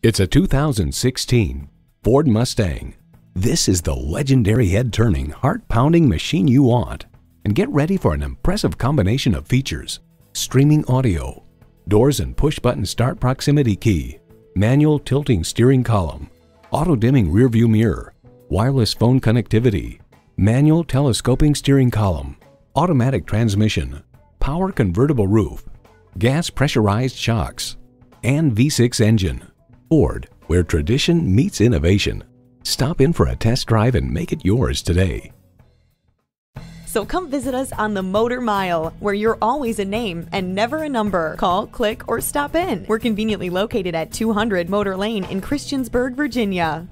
It's a 2016 Ford Mustang. This is the legendary head-turning, heart-pounding machine you want. And get ready for an impressive combination of features: streaming audio, doors and push-button start proximity key, manual tilting steering column, auto-dimming rearview mirror, wireless phone connectivity, manual telescoping steering column, automatic transmission, power convertible roof, gas pressurized shocks, and V6 engine. Ford, where tradition meets innovation. Stop in for a test drive and make it yours today. So come visit us on the Motor Mile, where you're always a name and never a number. Call, click, or stop in. We're conveniently located at 200 Motor Lane in Christiansburg, Virginia.